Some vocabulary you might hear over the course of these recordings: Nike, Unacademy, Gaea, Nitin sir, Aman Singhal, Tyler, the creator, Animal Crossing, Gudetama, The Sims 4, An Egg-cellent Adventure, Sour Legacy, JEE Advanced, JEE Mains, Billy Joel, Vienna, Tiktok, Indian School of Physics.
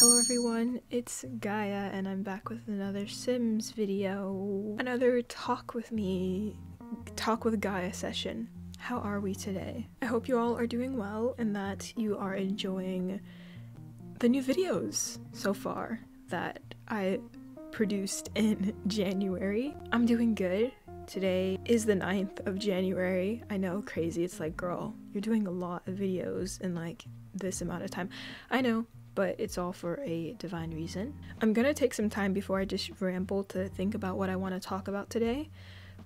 Hello everyone, it's Gaia and I'm back with another Sims video. Another talk with Gaia session. How are we today? I hope you all are doing well and that you are enjoying the new videos so far that I produced in January. I'm doing good. Today is the 9th of January. I know, crazy. It's like, girl, you're doing a lot of videos in like this amount of time. I know, but it's all for a divine reason. I'm gonna take some time before I just ramble to think about what I want to talk about today,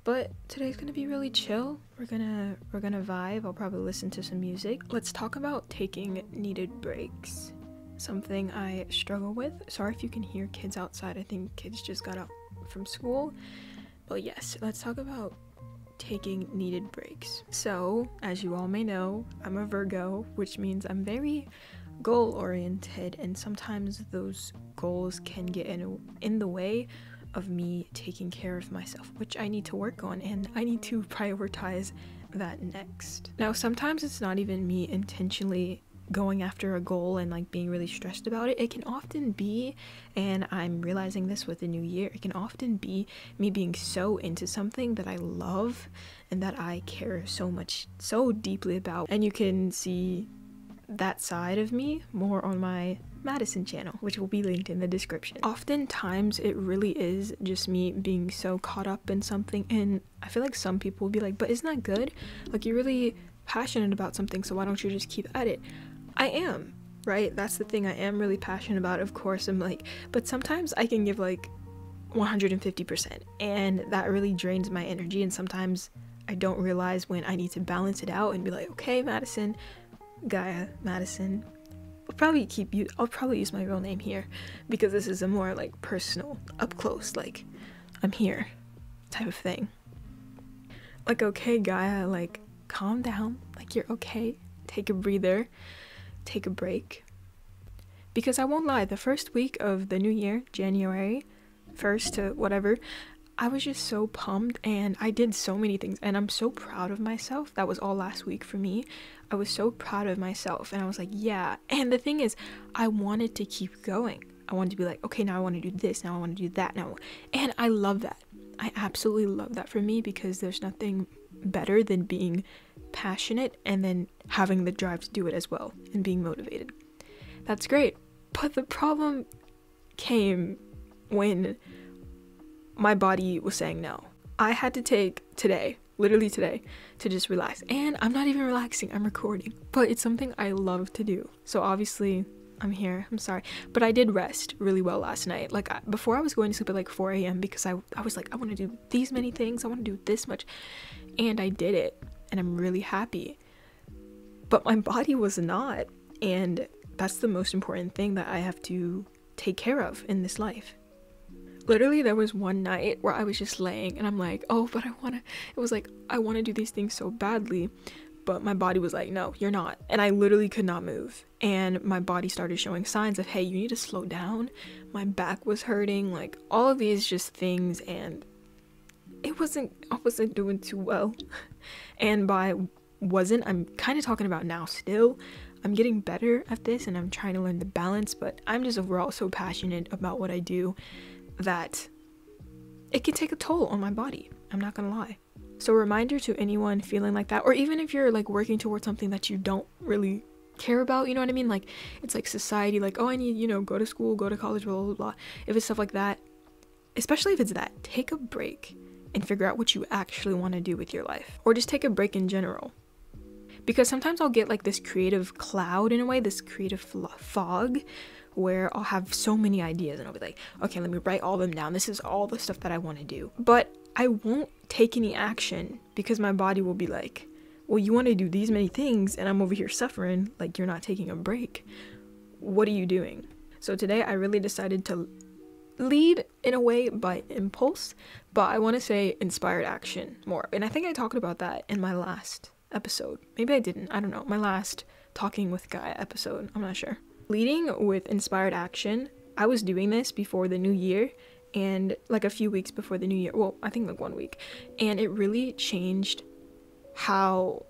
but today's gonna be really chill. We're gonna vibe. I'll probably listen to some music. Let's talk about taking needed breaks. Something I struggle with. Sorry if you can hear kids outside. I think kids just got up from school. But yes, let's talk about taking needed breaks. So, as you all may know, I'm a Virgo, which means I'm very goal-oriented, and sometimes those goals can get in the way of me taking care of myself, which I need to work on, and I need to prioritize that next. Now, sometimes it's not even me intentionally going after a goal and like being really stressed about it. It can often be, and I'm realizing this with the new year, it can often be me being so into something that I love and that I care so much, so deeply about, and you can see that side of me more on my Madison channel, which will be linked in the description. Oftentimes it really is just me being so caught up in something, and I feel like some people will be like, but isn't that good? Like, you're really passionate about something, so why don't you just keep at it? I am, right? That's the thing. I am really passionate about it, of course. I'm like, but sometimes I can give like 150% and that really drains my energy, and sometimes I don't realize when I need to balance it out and be like, okay, Madison, Gaia, Madison. I'll probably use my real name here because this is a more like personal, up close, like I'm here type of thing. Like, okay, Gaia, like calm down, like you're okay, take a breather, take a break. Because I won't lie, the first week of the new year, January 1st to whatever, I was just so pumped and I did so many things and I'm so proud of myself. That was all last week for me. I was so proud of myself and I was like, yeah. And the thing is, I wanted to keep going. I wanted to be like, okay, now I want to do this, now I want to do that, now. And I love that. I absolutely love that for me, because there's nothing better than being passionate and then having the drive to do it as well and being motivated. That's great. But the problem came when my body was saying no. I had to take today, literally today, to just relax. And I'm not even relaxing, I'm recording. But it's something I love to do. So obviously, I'm here, I'm sorry. But I did rest really well last night. Like, before I was going to sleep at like 4 a.m. because I was like, I want to do these many things, I want to do this much. And I did it. And I'm really happy. But my body was not. And that's the most important thing that I have to take care of in this life. Literally, there was one night where I was just laying and I'm like, oh, but I want to do these things so badly, but my body was like, no, you're not. And I literally could not move, and my body started showing signs of, hey, you need to slow down. My back was hurting, like all of these just things, and I wasn't doing too well. And by wasn't, I'm kind of talking about now still. I'm getting better at this and I'm trying to learn the balance, but I'm just overall so passionate about what I do that it can take a toll on my body. I'm not gonna lie. So a reminder to anyone feeling like that, or even if you're like working towards something that you don't really care about, you know what I mean? Like, it's like society, like, oh, I need, you know, go to school, go to college, blah, blah, blah. If it's stuff like that, especially if it's that, take a break and figure out what you actually want to do with your life, or just take a break in general. Because sometimes I'll get like this creative cloud in a way, this creative fog, where I'll have so many ideas and I'll be like, okay, let me write all of them down. This is all the stuff that I want to do. But I won't take any action because my body will be like, well, you want to do these many things and I'm over here suffering, like you're not taking a break. What are you doing? So today I really decided to lead in a way by impulse, but I want to say inspired action more. And I think I talked about that in my last episode. Maybe I didn't, I don't know. My last Talking with Gaia episode, I'm not sure. Leading with inspired action. I was doing this before the new year, and like a few weeks before the new year, well, I think like 1 week, and it really changed how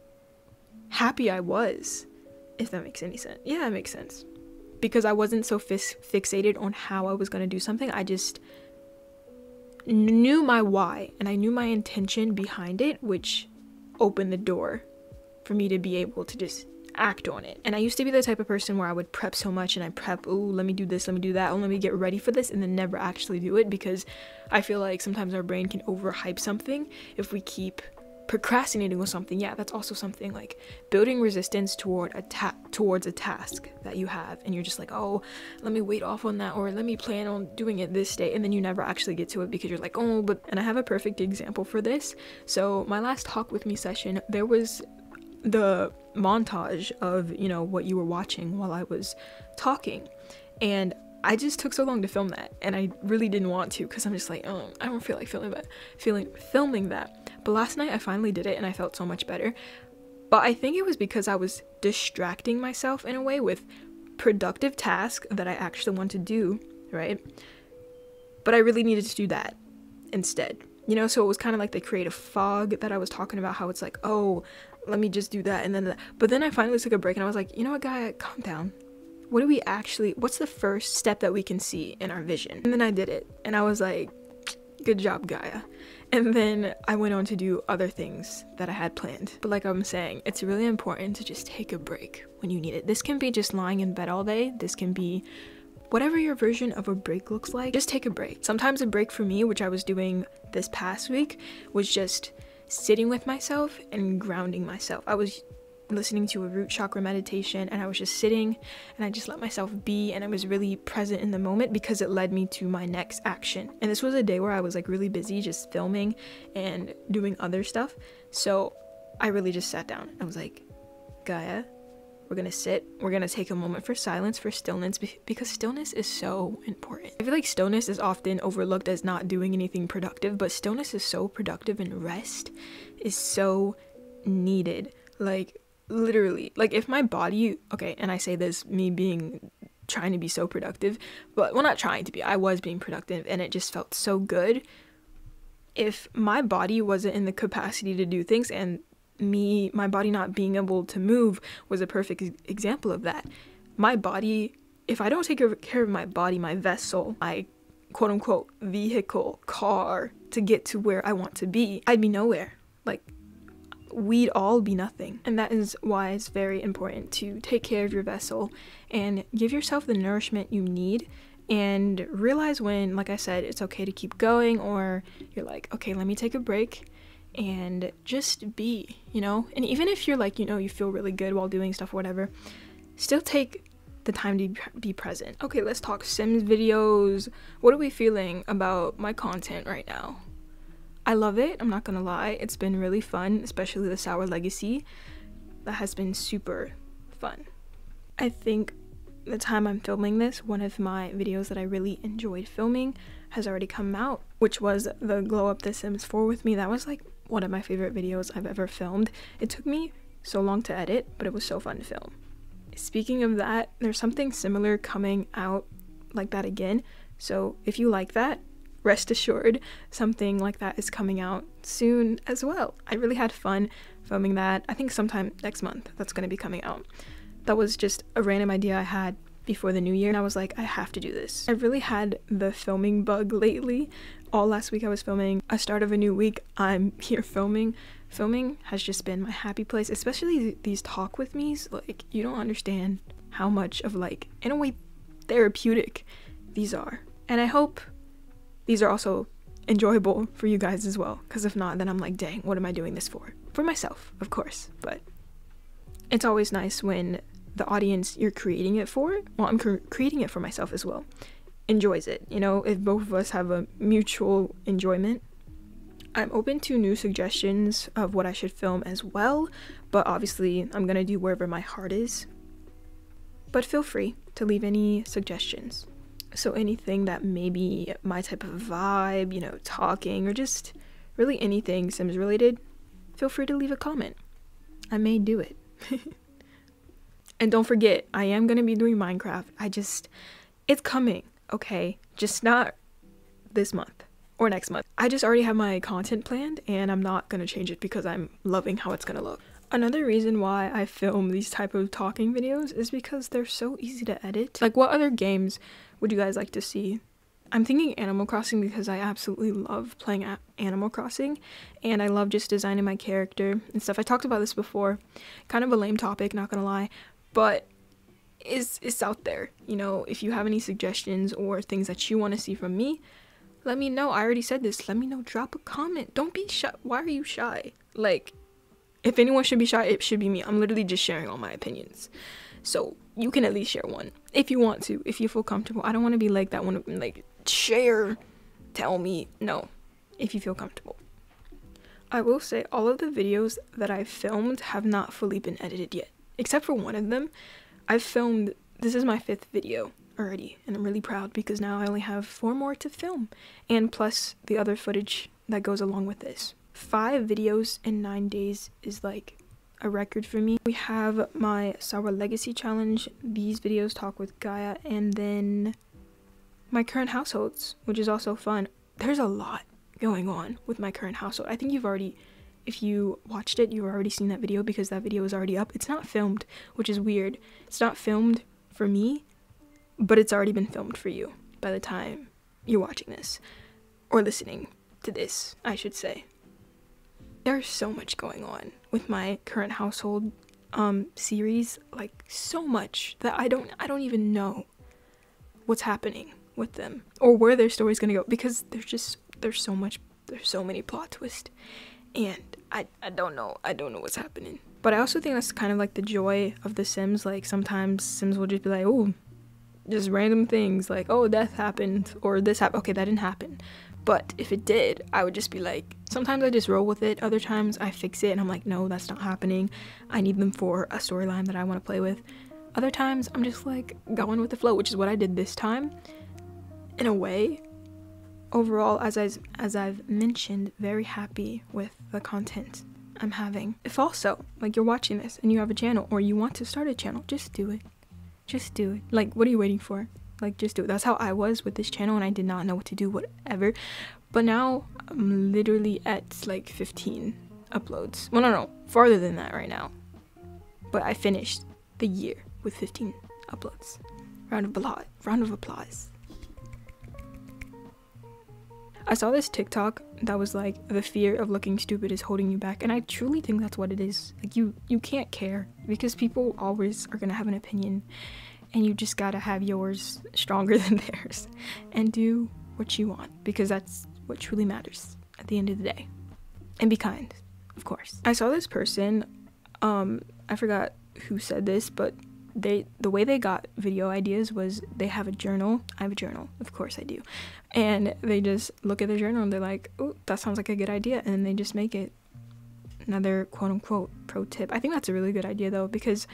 happy I was, if that makes any sense. Yeah, it makes sense. because I wasn't so fixated on how I was going to do something. I just knew my why, and I knew my intention behind it, which opened the door for me to be able to just act on it. And I used to be the type of person where I would prep so much, and I prep, ooh, let me do this, let me do that, oh, let me get ready for this, and then never actually do it, because I feel like sometimes our brain can overhype something if we keep procrastinating on something. Yeah, that's also something, like building resistance towards a task that you have, and you're just like, oh, let me wait off on that, or let me plan on doing it this day, and then you never actually get to it because you're like, oh, but. And I have a perfect example for this. So my last talk with me session, there was the montage of, you know, what you were watching while I was talking, and I just took so long to film that, and I really didn't want to, because I'm just like, oh, I don't feel like filming that. But last night I finally did it, and I felt so much better. But I think it was because I was distracting myself in a way with productive tasks that I actually want to do, right? But I really needed to do that instead, you know? So it was kind of like the creative fog that I was talking about, how it's like, oh, let me just do that, and then that. But then I finally took a break, and I was like, you know what, guy, calm down. What do we actually, what's the first step that we can see in our vision? And then I did it, and I was like, good job, Gaia. And then I went on to do other things that I had planned. But like I'm saying, it's really important to just take a break when you need it. This can be just lying in bed all day. This can be whatever your version of a break looks like. Just take a break. Sometimes a break for me, which I was doing this past week, was just sitting with myself and grounding myself. I was listening to a root chakra meditation, and I was just sitting, and I just let myself be, and I was really present in the moment, because it led me to my next action. And this was a day where I was like really busy just filming and doing other stuff, so I really just sat down. I was like, Gaia, we're gonna sit, we're gonna take a moment for silence, for stillness, because stillness is so important. I feel like stillness is often overlooked as not doing anything productive, but stillness is so productive, and rest is so needed. Like, literally, like, if my body, okay, and I say this, me being, trying to be so productive, but, well, not trying to be, I was being productive, and it just felt so good. If my body wasn't in the capacity to do things, and my body not being able to move was a perfect example of that. My body, if I don't take care of my body, my vessel, my quote-unquote vehicle, car, to get to where I want to be, I'd be nowhere. Like, we'd all be nothing. And that is why it's very important to take care of your vessel and give yourself the nourishment you need, and realize when, like I said, it's okay to keep going, or you're like, okay, let me take a break and just be, you know? And even if you're like, you know, you feel really good while doing stuff or whatever, still take the time to be present. Okay, let's talk Sims videos. What are we feeling about my content right now? I love it, I'm not gonna lie. It's been really fun, especially the Sour Legacy. That has been super fun. I think the time I'm filming this, one of my videos that I really enjoyed filming has already come out, which was the Glow Up The Sims 4 with me. That was like one of my favorite videos I've ever filmed. It took me so long to edit, but it was so fun to film. Speaking of that, there's something similar coming out like that again, so if you like that, rest assured, something like that is coming out soon as well. I really had fun filming that. I think sometime next month that's going to be coming out. That was just a random idea I had before the new year, and I was like, I have to do this. I really had the filming bug lately. All last week I was filming. A start of a new week, I'm here filming. Filming has just been my happy place, especially these talk with me's. Like, you don't understand how much of, like, in a way, therapeutic these are. And I hope these are also enjoyable for you guys as well, because if not, then I'm like, dang, what am I doing this for? For myself, of course, but it's always nice when the audience you're creating it for, well, I'm creating it for myself as well, enjoys it. You know, if both of us have a mutual enjoyment. I'm open to new suggestions of what I should film as well, but obviously I'm gonna do wherever my heart is. But feel free to leave any suggestions. So anything that may be my type of vibe, you know, talking, or just really anything Sims related, feel free to leave a comment. I may do it. And don't forget, I am going to be doing Minecraft. It's coming, okay? Just not this month or next month. I just already have my content planned, and I'm not going to change it because I'm loving how it's going to look. Another reason why I film these type of talking videos is because they're so easy to edit. Like, what other games would you guys like to see? I'm thinking Animal Crossing because I absolutely love playing Animal Crossing, and I love just designing my character and stuff. I talked about this before, kind of a lame topic, not gonna lie, but it's out there. You know, if you have any suggestions or things that you want to see from me, let me know. I already said this. Let me know. Drop a comment. Don't be shy. Why are you shy? Like, if anyone should be shy, it should be me. I'm literally just sharing all my opinions. So you can at least share one if you want to, if you feel comfortable. I don't want to be like that one, like, share, tell me. No, if you feel comfortable. I will say all of the videos that I filmed have not fully been edited yet, except for one of them. I've filmed, this is my 5th video already, and I'm really proud because now I only have 4 more to film, and plus the other footage that goes along with this. 5 videos in 9 days is like a record for me. We have my Sour Legacy challenge, these videos, Talk with Gaia, and then my current households, which is also fun. There's a lot going on with my current household. I think you've already, if you watched it, you've already seen that video because that video is already up. It's not filmed, which is weird. It's not filmed for me, but it's already been filmed for you by the time you're watching this, or listening to this, I should say. There's so much going on with my current household series, like so much that I don't even know what's happening with them or where their story's gonna go, because there's so many plot twists, and I don't know what's happening. But I also think that's kind of like the joy of The Sims. Like, sometimes Sims will just be like, oh, just random things, like, oh, death happened, or this happened, okay, that didn't happen. But if it did, I would just be like, sometimes I just roll with it, other times I fix it and I'm like, no, that's not happening, I need them for a storyline that I want to play with. Other times I'm just like going with the flow, which is what I did this time. In a way, overall, as I've mentioned, very happy with the content I'm having. If also, like, you're watching this and you have a channel or you want to start a channel, just do it. Just do it. Like, what are you waiting for? Like, just do it. That's how I was with this channel, and I did not know what to do, whatever. But now I'm literally at like 15 uploads. Well, no, farther than that right now. But I finished the year with 15 uploads. Round of applause. I saw this TikTok that was like, the fear of looking stupid is holding you back, and I truly think that's what it is. Like, you can't care because people always are gonna have an opinion, and you just gotta have yours stronger than theirs and do what you want, because that's what truly matters at the end of the day. And be kind, of course. I saw this person, I forgot who said this, but the way they got video ideas was they have a journal. I have a journal, of course I do. And they just look at their journal and they're like, oh, that sounds like a good idea, and then they just make it. Another quote-unquote pro tip. I think that's a really good idea though, because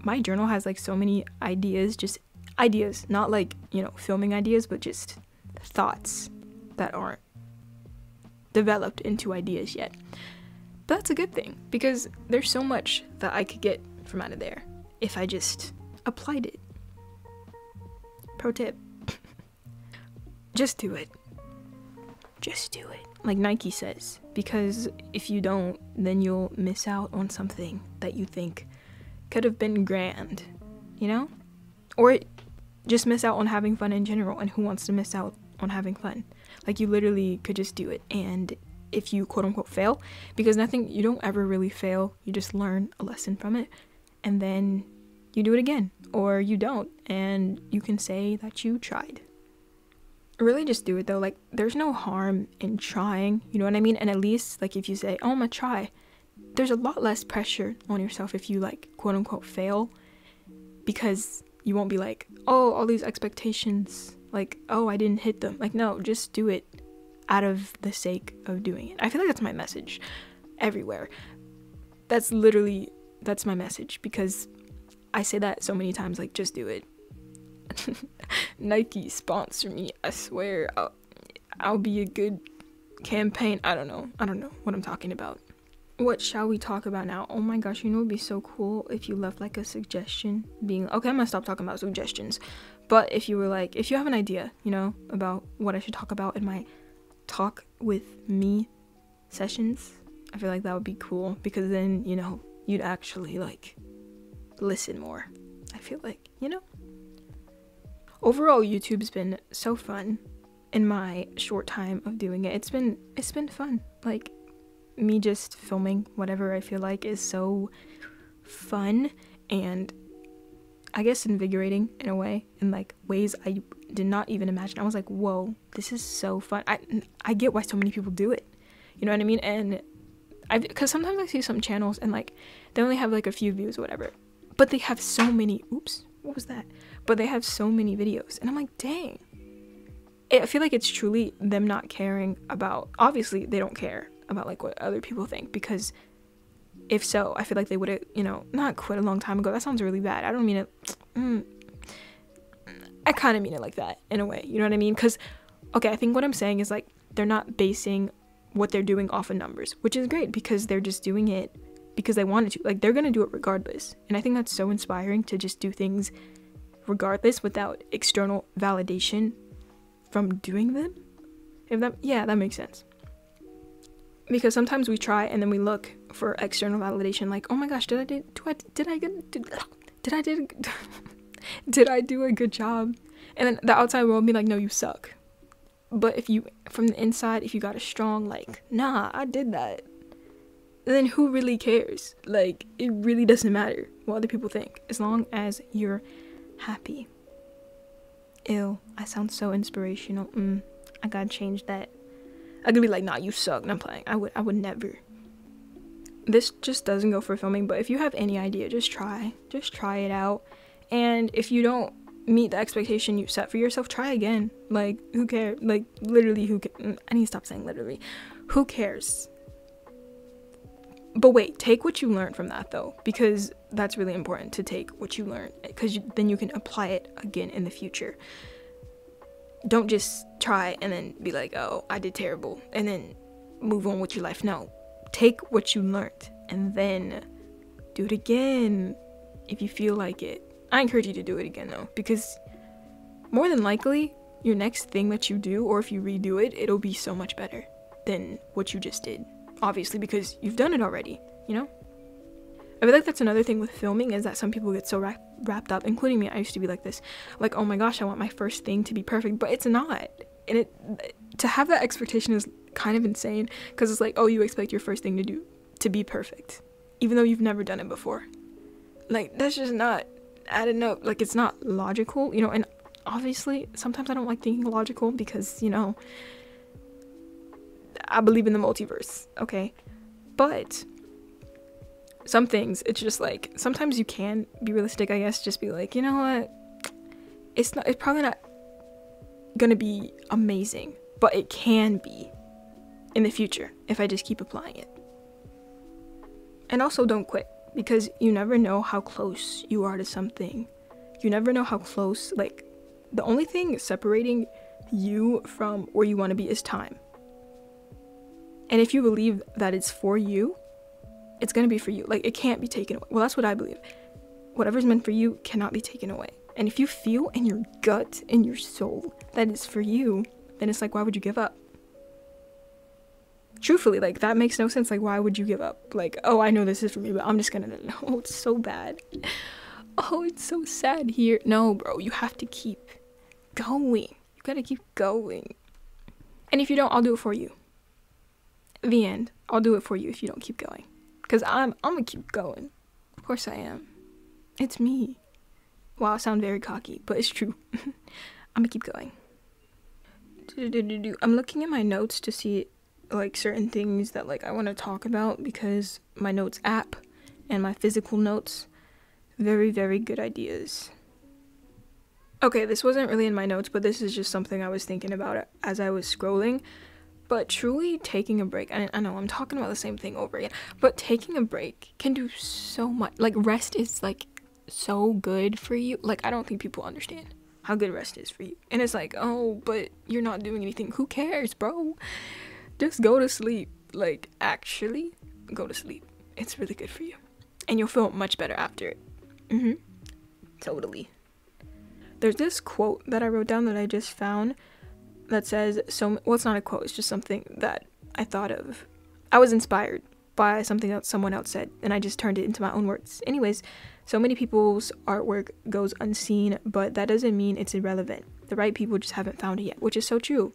my journal has like so many ideas, just ideas, not like, you know, filming ideas, but just thoughts that aren't developed into ideas yet. But that's a good thing, because there's so much that I could get from out of there if I just applied it. Pro tip. Just do it. Just do it. Like Nike says, because if you don't, then you'll miss out on something that you think could have been grand, you know? Or just miss out on having fun in general, and who wants to miss out on having fun? Like, you literally could just do it, and if you quote-unquote fail, because nothing, you don't ever really fail, you just learn a lesson from it, and then you do it again, or you don't, and you can say that you tried. Really, just do it though. Like, there's no harm in trying, you know what I mean? And at least, like, if you say, oh, I'm gonna try, there's a lot less pressure on yourself if you, like, quote-unquote fail, because you won't be like, oh, all these expectations, like, oh, I didn't hit them. Like, no, just do it out of the sake of doing it. I feel like that's my message everywhere. That's my message, because I say that so many times, like, just do it. Nike, sponsor me, I swear. I'll be a good campaign. I don't know what I'm talking about. What shall we talk about now? Oh my gosh, you know, it'd be so cool if you left like a suggestion, being okay, I'm gonna stop talking about suggestions. But if you were like, if you have an idea, you know, about what I should talk about in my Talk with Me sessions, I feel like that would be cool, because then, you know, you'd actually, like, listen more. I feel like, you know? Overall, YouTube's been so fun in my short time of doing it. It's been fun. Like, me just filming whatever I feel like is so fun and, I guess, invigorating in a way, in, like, ways I did not even imagine. I was like, whoa, this is so fun. I get why so many people do it. You know what I mean? And because sometimes I see some channels and, like, they only have, like, a few views or whatever, but they have so many, oops, what was that? But they have so many videos, and I'm like, dang. I feel like it's truly them not caring about, obviously they don't care about, like, what other people think, because if so, I feel like they would have, you know, not quit a long time ago. That sounds really bad. I don't mean it. I kind of mean it like that in a way. You know what I mean? Because, okay, I think what I'm saying is, like, they're not basing what they're doing off of numbers, which is great, because they're just doing it because they wanted to. Like, they're going to do it regardless. And I think that's so inspiring, to just do things regardless, without external validation from doing them. If that, yeah, that makes sense. Because sometimes we try and then we look for external validation, like, oh my gosh, did I do a good job? And then the outside world be like, no, you suck. But if you, from the inside, if you got a strong, like, nah, I did that, then who really cares? Like, it really doesn't matter what other people think, as long as you're happy. Ew, I sound so inspirational. I gotta change that. I could be like, nah, you suck, and I'm playing. I would never. This just doesn't go for filming, but if you have any idea, just try it out. And if you don't meet the expectation you set for yourself, try again. Like, who cares? Like, literally, who cares? I need to stop saying literally. Who cares? But wait, take what you learned from that, though, because that's really important, to take what you learned, because then you can apply it again in the future. Don't just try and then be like, oh, I did terrible, and then move on with your life. No, take what you learned and then do it again if you feel like it. I encourage you to do it again, though, because more than likely your next thing that you do, or if you redo it, it'll be so much better than what you just did, obviously, because you've done it already, you know? I feel like that's another thing with filming, is that some people get so wrapped up, including me. I used to be like this, like, oh my gosh, I want my first thing to be perfect, but it's not. And to have that expectation is kind of insane, because it's like, oh, you expect your first thing to be perfect, even though you've never done it before. Like, that's just not, I don't know, like, it's not logical, you know? And obviously sometimes I don't like thinking logical, because, you know, I believe in the multiverse, okay? But some things, it's just like, sometimes you can be realistic, I guess. Just be like, you know what, it's probably not gonna be amazing, but it can be in the future if I just keep applying it. And also, don't quit, because you never know how close you are to something. You never know how close. Like, the only thing separating you from where you want to be is time. And if you believe that it's for you, it's gonna be for you. Like, it can't be taken away. Well, that's what I believe. Whatever's meant for you cannot be taken away. And if you feel in your gut, in your soul, that it's for you, then it's like, why would you give up? Truthfully, like, that makes no sense. Like, why would you give up? Like, oh, I know this is for me, but I'm just gonna, oh, it's so bad. Oh, it's so sad here. No, bro, you have to keep going. You gotta keep going. And if you don't, I'll do it for you. The end. I'll do it for you if you don't keep going. Because I'm gonna keep going. Of course I am. It's me. Wow, I sound very cocky, but it's true. I'm gonna keep going. I'm looking at my notes to see, like, certain things that, like, I want to talk about, because my notes app and my physical notes, very, very good ideas. Okay, this wasn't really in my notes, but this is just something I was thinking about as I was scrolling. But truly taking a break, and I know I'm talking about the same thing over again, but taking a break can do so much. Like, rest is, like, so good for you. Like, I don't think people understand how good rest is for you. And it's like, oh, but you're not doing anything. Who cares, bro? Just go to sleep. Like, actually, go to sleep. It's really good for you. And you'll feel much better after it. Totally. There's this quote that I wrote down that I just found, that says, so, well, it's not a quote, it's just something that I thought of. I was inspired by something that someone else said, and I just turned it into my own words. Anyways, so many people's artwork goes unseen, but that doesn't mean it's irrelevant. The right people just haven't found it yet, which is so true.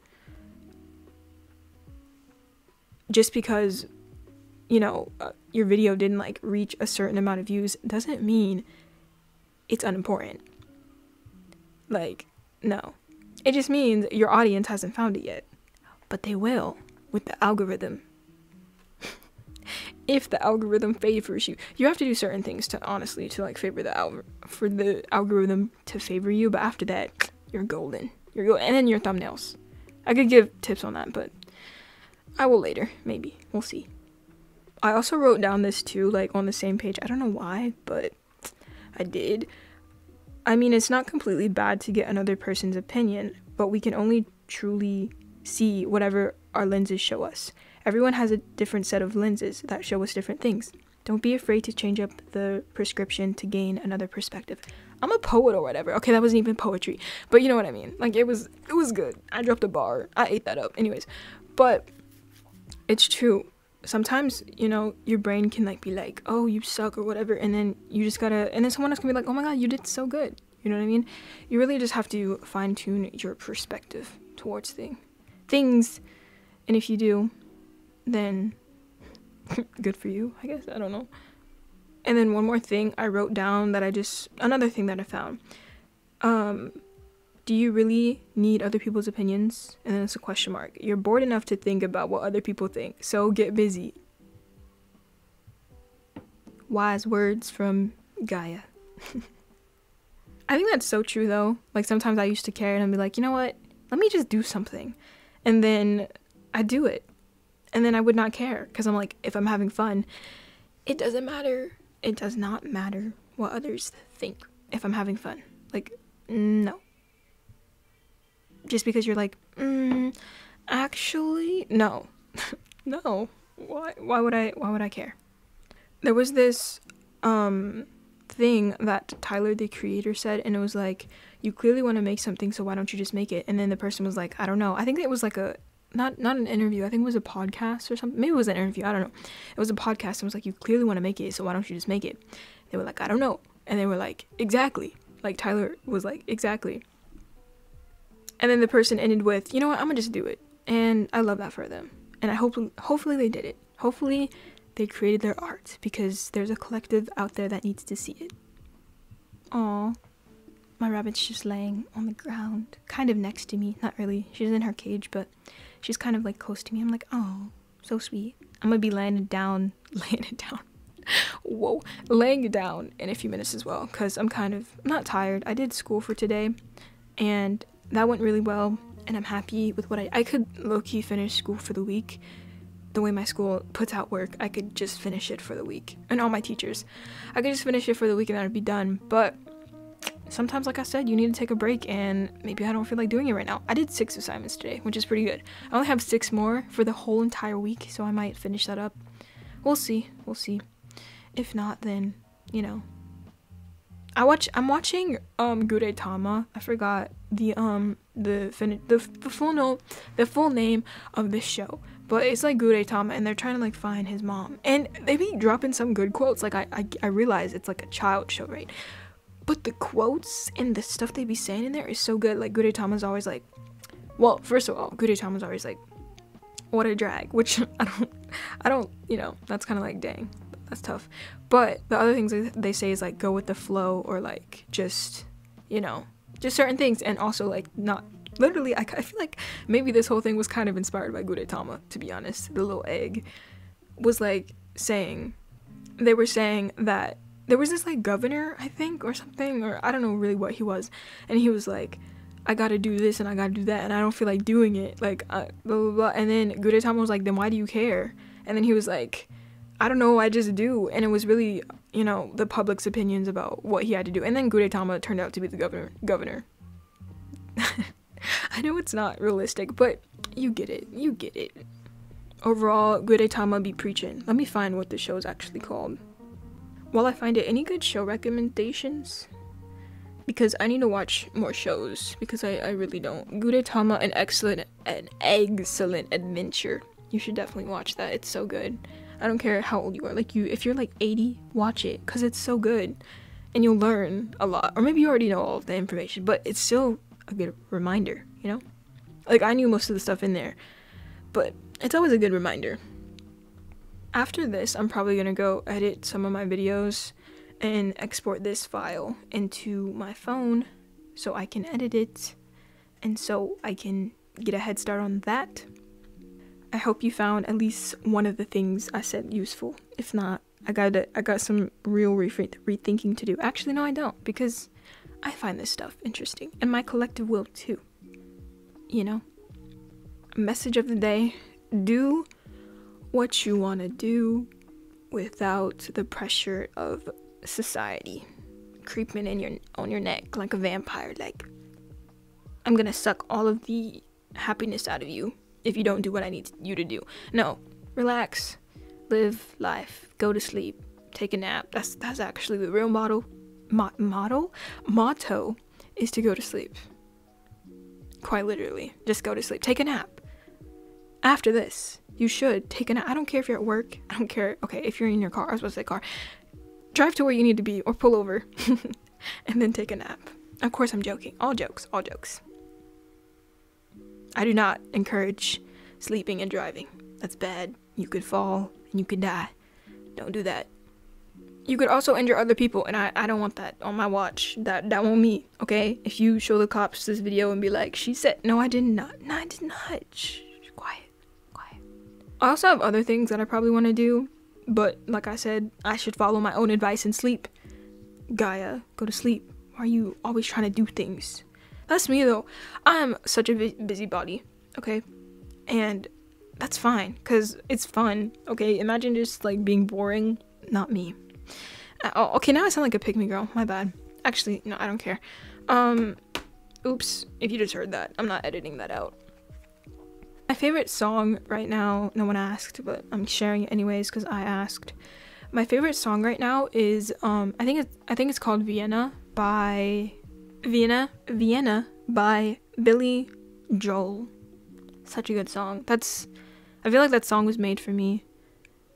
Just because, you know, your video didn't like reach a certain amount of views doesn't mean it's unimportant. Like, no. It just means your audience hasn't found it yet. But they will with the algorithm. If the algorithm favors you. You have to do certain things to, honestly, to like favor the algorithm to favor you. But after that, you're golden. You're golden. And then your thumbnails. I could give tips on that, but I will later. Maybe. We'll see. I also wrote down this too, like on the same page. I don't know why, but I did. I mean, it's not completely bad to get another person's opinion, but we can only truly see whatever our lenses show us. Everyone has a different set of lenses that show us different things. Don't be afraid to change up the prescription to gain another perspective. I'm a poet or whatever. Okay, that wasn't even poetry, but you know what I mean. Like, it was good. I dropped a bar. I ate that up. Anyways, but it's true. Sometimes, you know, your brain can like be like, oh, you suck or whatever, and then you just gotta, and then someone else can be like, oh my god, you did so good. You know what I mean? You really just have to fine-tune your perspective towards things, and if you do, then good for you, I guess. I don't know. And then one more thing I wrote down that I just, another thing that I found, do you really need other people's opinions? And then it's a question mark. You're bored enough to think about what other people think, so get busy. Wise words from Gaia. I think that's so true though. Like sometimes I used to care and I'd be like, you know what? Let me just do something. And then I do it. And then I would not care because I'm like, if I'm having fun, it doesn't matter. It does not matter what others think if I'm having fun. Like, no. Just because you're like, actually, no. No. Why would I care? There was this thing that Tyler, the creator, said, and it was like, you clearly want to make something, so why don't you just make it? And then the person was like, I don't know. I think it was like a, not an interview. I think it was a podcast or something. Maybe it was an interview. I don't know. It was a podcast. And it was like, you clearly want to make it, so why don't you just make it? They were like, I don't know. And they were like, exactly. Like Tyler was like, exactly. And then the person ended with, you know what, I'm gonna just do it. And I love that for them. And I hopefully they did it. Hopefully they created their art, because there's a collective out there that needs to see it. Aw, my rabbit's just laying on the ground, kind of next to me, not really. She's in her cage, but she's kind of like close to me. I'm like, oh, so sweet. I'm gonna be laying it down. Whoa, laying it down in a few minutes as well, because I'm not tired. I did school for today, and that went really well, and I'm happy with what I could low-key finish school for the week. The way my school puts out work, I could just finish it for the week. And all my teachers. I could just finish it for the week and I'd be done. But sometimes, like I said, you need to take a break, and maybe I don't feel like doing it right now. I did 6 assignments today, which is pretty good. I only have 6 more for the whole entire week, so I might finish that up. We'll see. We'll see. If not, then, you know. I'm watching Gudetama. I forgot the full name of this show, but it's like Gudetama, and they're trying to like find his mom, and they be dropping some good quotes. Like I realize it's like a child show, right? But the quotes and the stuff they be saying in there is so good. Like Gudetama's always like, well, first of all, Gudetama's always like, what a drag, which I don't, you know, that's kind of like, dang, that's tough. But the other things they say is like, go with the flow, or like, just, you know, just certain things. And also like, not literally, I feel like maybe this whole thing was kind of inspired by Gudetama, to be honest. The little egg was like saying, they were saying that there was this like governor, I think, or something, or I don't know really what he was, and he was like, I gotta do this and I gotta do that, and I don't feel like doing it, like blah blah blah. And then Gudetama was like, then why do you care? And then he was like, I don't know, I just do. And it was really, you know, the public's opinions about what he had to do. And then Gudetama turned out to be the governor. I know it's not realistic, but you get it. You get it. Overall, Gudetama be preaching. Let me find what the show is actually called. While I find it, any good show recommendations? Because I need to watch more shows, because I really don't. Gudetama, An Egg-cellent Adventure. You should definitely watch that. It's so good. I don't care how old you are. Like, if you're like 80, watch it, because it's so good. And you'll learn a lot. Or maybe you already know all of the information, but it's still a good reminder, you know? Like, I knew most of the stuff in there, but it's always a good reminder. After this, I'm probably gonna go edit some of my videos and export this file into my phone so I can edit it and so I can get a head start on that. I hope you found at least one of the things I said useful. If not, I got some real rethinking to do. Actually, no, I don't, because I find this stuff interesting, and my collective will too. You know? Message of the day: do what you want to do without the pressure of society creeping on your neck like a vampire. Like, I'm gonna suck all of the happiness out of you if you don't do what I need you to do. No, relax, live life, go to sleep, take a nap. That's actually the real motto is to go to sleep. Quite literally, just go to sleep, take a nap. After this, you should take a nap. I don't care if you're at work, I don't care, okay, if you're in your car, I was supposed to say car, drive to where you need to be or pull over and then take a nap. Of course, I'm joking, all jokes. I do not encourage sleeping and driving. That's bad. You could fall and you could die. Don't do that. You could also injure other people, and I don't want that on my watch. That won't me, okay? If you show the cops this video and be like, she said, no, I did not. No, I did not. Shh, quiet. I also have other things that I probably want to do, but like I said, I should follow my own advice and sleep. Gaia, go to sleep. Why are you always trying to do things? That's me though. I'm such a busybody, okay? And that's fine, because it's fun, okay? Imagine just like being boring. Not me. Oh, okay, now I sound like a pygmy girl, my bad. Actually, no, I don't care. Oops, if you just heard that, I'm not editing that out. My favorite song right now, no one asked, but I'm sharing it anyways because I asked. My favorite song right now is, I think it's called Vienna by Billy Joel. Such a good song. I feel like that song was made for me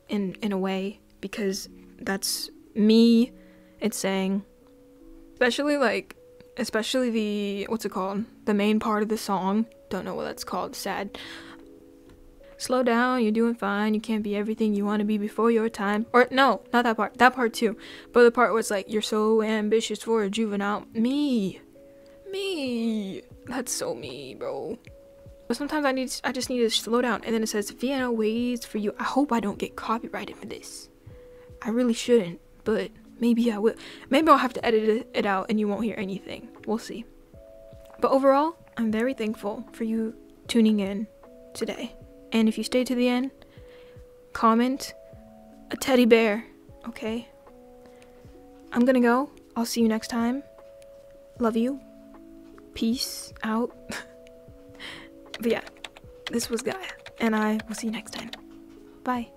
in a way, because that's me. It's saying, especially the, what's it called? The main part of the song. Don't know what that's called. Sad. Slow down. You're doing fine. You can't be everything you want to be before your time. Or no, not that part. That part too. But the part where it's like, you're so ambitious for a juvenile. Me. That's so me, bro. But sometimes I just need to slow down. And then it says, Vienna waits for you. I hope I don't get copyrighted for this. I really shouldn't, but maybe I will. Maybe I'll have to edit it out and you won't hear anything. We'll see. But overall, I'm very thankful for you tuning in today. And if you stay to the end, comment a teddy bear, okay? I'm gonna go. I'll see you next time. Love you. Peace out. But yeah, this was Gaia, and I will see you next time. Bye.